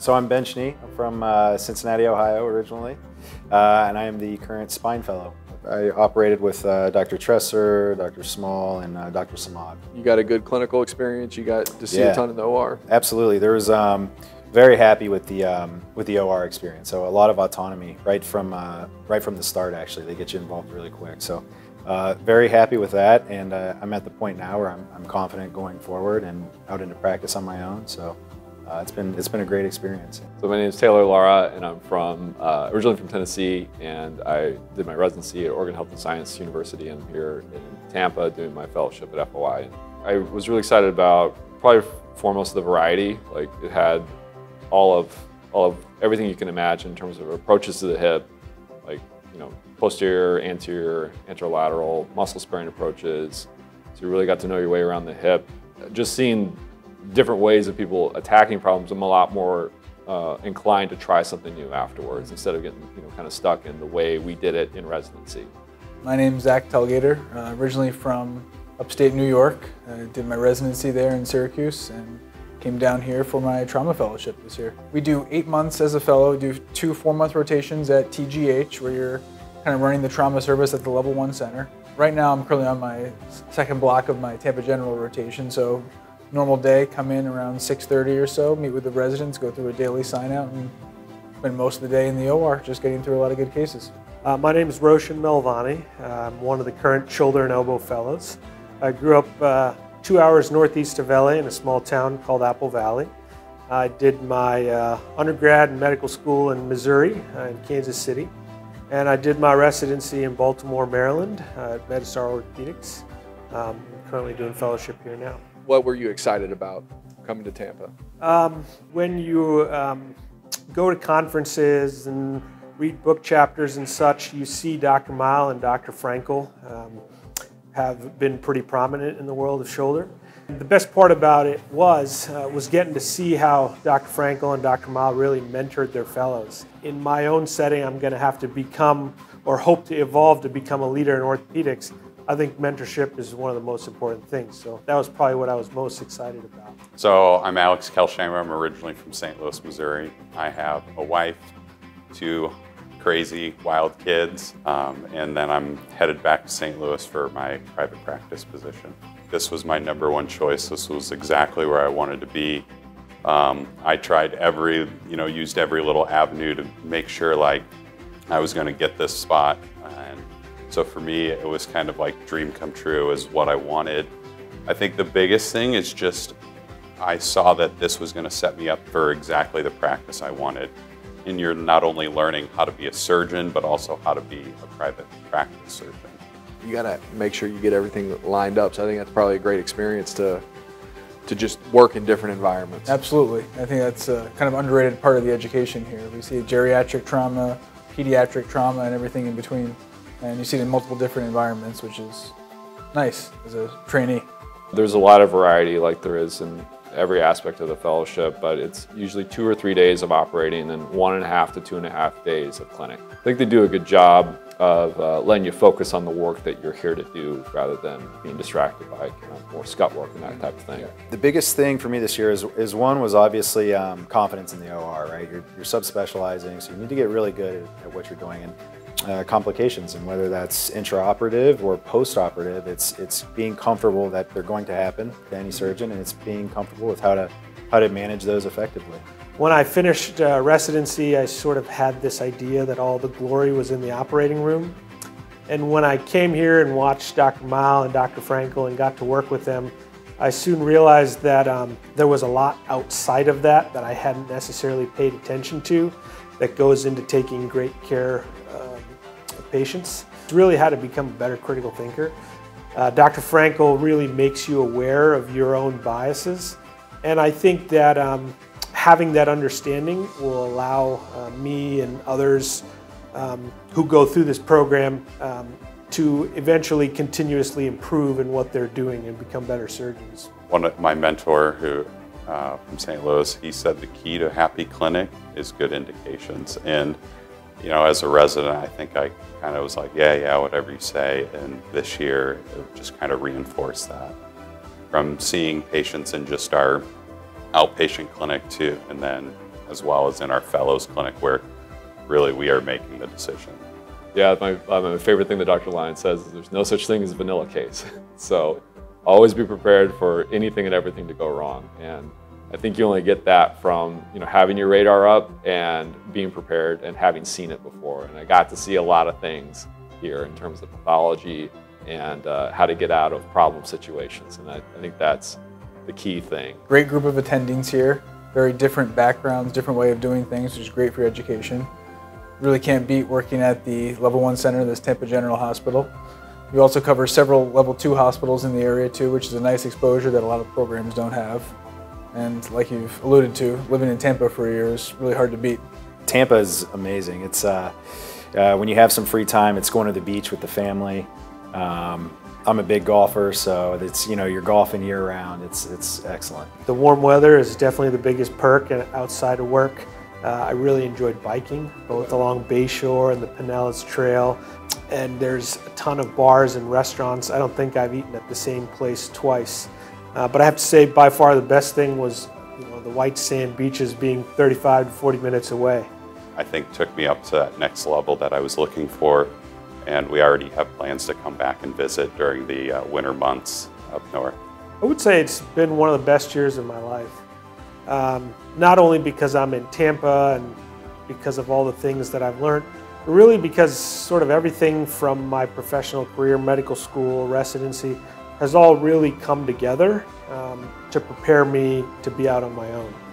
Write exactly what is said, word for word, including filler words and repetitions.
So I'm Ben Schnee. I'm from uh, Cincinnati, Ohio originally, uh, and I am the current spine fellow. I operated with uh, Doctor Tresser, Doctor Small, and uh, Doctor Samad. You got a good clinical experience. You got to see yeah, a ton in the O R. Absolutely. There was um, very happy with the um, with the O R experience. So a lot of autonomy right from uh, right from the start. Actually, they get you involved really quick. So uh, very happy with that, and uh, I'm at the point now where I'm, I'm confident going forward and out into practice on my own. So. Uh, it's been it's been a great experience. So my name is Taylor Lara, and I'm from uh, originally from Tennessee, and I did my residency at Oregon Health and Science University, and I'm here in Tampa doing my fellowship at F O I. I was really excited about probably foremost the variety. Like it had all of all of everything you can imagine in terms of approaches to the hip, like you know posterior, anterior, anterolateral, muscle sparing approaches. So you really got to know your way around the hip. Just seeing different ways of people attacking problems, I'm a lot more uh, inclined to try something new afterwards instead of getting you know, kind of stuck in the way we did it in residency. My name is Zach Telgater, uh, originally from upstate New York. I did my residency there in Syracuse and came down here for my trauma fellowship this year. We do eight months as a fellow, do two four-month rotations at T G H where you're kind of running the trauma service at the level one center. Right now I'm currently on my second block of my Tampa General rotation, so normal day, come in around six thirty or so, meet with the residents, go through a daily sign out, and spend most of the day in the O R just getting through a lot of good cases. Uh, my name is Roshan Melvani. I'm one of the current shoulder and elbow fellows. I grew up uh, two hours northeast of L A in a small town called Apple Valley. I did my uh, undergrad and medical school in Missouri, uh, in Kansas City, and I did my residency in Baltimore, Maryland uh, at MedStar Orthopedics. Um, I'm currently doing fellowship here now. What were you excited about coming to Tampa? Um, when you um, go to conferences and read book chapters and such, you see Doctor Mile and Doctor Frankel um, have been pretty prominent in the world of shoulder. The best part about it was, uh, was getting to see how Doctor Frankel and Doctor Mile really mentored their fellows. In my own setting, I'm gonna have to become or hope to evolve to become a leader in orthopedics. I think mentorship is one of the most important things, so that was probably what I was most excited about. So I'm Alex Kelshammer. I'm originally from Saint Louis, Missouri. I have a wife, two crazy, wild kids, um, and then I'm headed back to Saint Louis for my private practice position. This was my number one choice. This was exactly where I wanted to be. Um, I tried every, you know, used every little avenue to make sure like I was going to get this spot. And so for me, it was kind of like dream come true is what I wanted. I think the biggest thing is just I saw that this was going to set me up for exactly the practice I wanted. And you're not only learning how to be a surgeon, but also how to be a private practice surgeon. You got to make sure you get everything lined up. So I think that's probably a great experience to, to just work in different environments. Absolutely. I think that's a kind of underrated part of the education here. We see geriatric trauma, pediatric trauma, and everything in between. And you see it in multiple different environments, which is nice as a trainee. There's a lot of variety like there is in every aspect of the fellowship, but it's usually two or three days of operating and one and a half to two and a half days of clinic. I think they do a good job of uh, letting you focus on the work that you're here to do rather than being distracted by you know, more scut work and that type of thing. The biggest thing for me this year is, is one was obviously um, confidence in the O R, right? You're, you're subspecializing, so you need to get really good at, at what you're doing. And, Uh, complications, and whether that's intraoperative or postoperative, it's it's being comfortable that they're going to happen to any surgeon, and it's being comfortable with how to how to manage those effectively. When I finished uh, residency, I sort of had this idea that all the glory was in the operating room, and when I came here and watched Doctor Mile and Doctor Frankel and got to work with them, I soon realized that um, there was a lot outside of that that I hadn't necessarily paid attention to that goes into taking great care um, of patients. It's really how to become a better critical thinker. Uh, Doctor Frankel really makes you aware of your own biases, and I think that um, having that understanding will allow uh, me and others um, who go through this program um, to eventually continuously improve in what they're doing and become better surgeons. One of my mentor who uh, from Saint Louis, he said the key to a happy clinic is good indications. And you know, as a resident, I think I kind of was like, yeah, yeah, whatever you say. And this year, it just kind of reinforced that. From seeing patients in just our outpatient clinic too, and then as well as in our fellows clinic where really we are making the decision. Yeah, my, uh, my favorite thing that Doctor Lyon says is there's no such thing as a vanilla case. So always be prepared for anything and everything to go wrong. And I think you only get that from, you know, having your radar up and being prepared and having seen it before. And I got to see a lot of things here in terms of pathology and uh, how to get out of problem situations. And I, I think that's the key thing. Great group of attendings here. Very different backgrounds, different way of doing things, which is great for your education. Really can't beat working at the level one center, this Tampa General Hospital. We also cover several level two hospitals in the area too, which is a nice exposure that a lot of programs don't have. And like you've alluded to, living in Tampa for a year is really hard to beat. Tampa is amazing. It's uh, uh, when you have some free time, it's going to the beach with the family. Um, I'm a big golfer, so it's, you know, you're golfing year round. It's, it's excellent. The warm weather is definitely the biggest perk outside of work. Uh, I really enjoyed biking, both along Bayshore and the Pinellas Trail. And there's a ton of bars and restaurants. I don't think I've eaten at the same place twice. Uh, but I have to say, by far the best thing was, you know, the white sand beaches being thirty-five to forty minutes away. I think took me up to that next level that I was looking for. And we already have plans to come back and visit during the uh, winter months up north. I would say it's been one of the best years of my life. Um, not only because I'm in Tampa and because of all the things that I've learned, but really because sort of everything from my professional career, medical school, residency, has all really come together um, to prepare me to be out on my own.